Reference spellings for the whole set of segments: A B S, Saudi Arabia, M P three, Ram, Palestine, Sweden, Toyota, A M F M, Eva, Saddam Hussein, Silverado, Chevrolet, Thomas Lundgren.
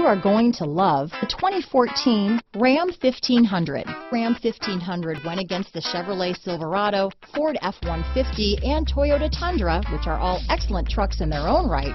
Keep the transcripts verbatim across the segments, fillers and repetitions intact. you are going to love the twenty fourteen Ram fifteen hundred. Ram fifteen hundred went against the Chevrolet Silverado, Ford F one fifty, and Toyota Tundra, which are all excellent trucks in their own right.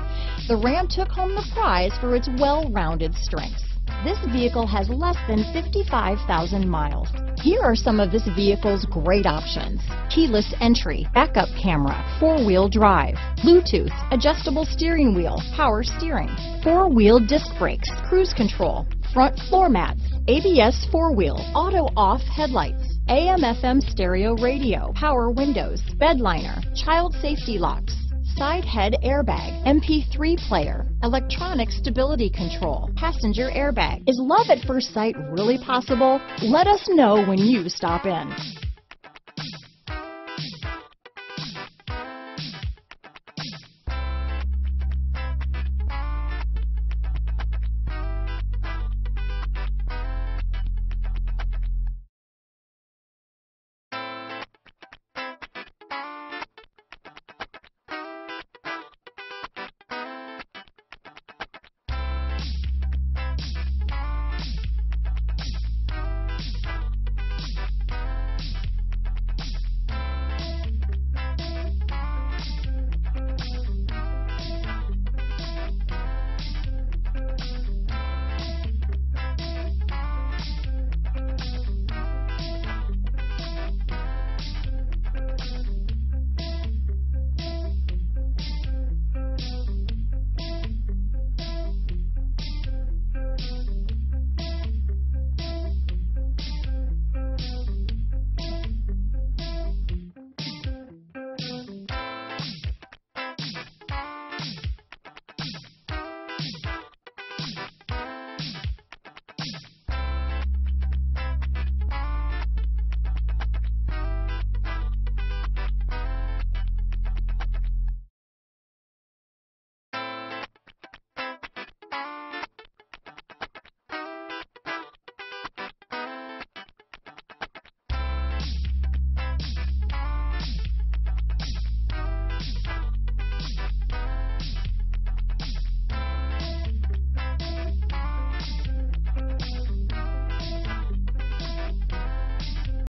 The Ram took home the prize for its well-rounded strengths. This vehicle has less than fifty-five thousand miles. Here are some of this vehicle's great options: keyless entry, backup camera, four-wheel drive, Bluetooth, adjustable steering wheel, power steering, four-wheel disc brakes, cruise control, front floor mats, A B S four-wheel, auto-off headlights, A M F M stereo radio, power windows, bed liner, child safety locks, side head airbag, M P three player, electronic stability control, passenger airbag. Is love at first sight really possible? Let us know when you stop in.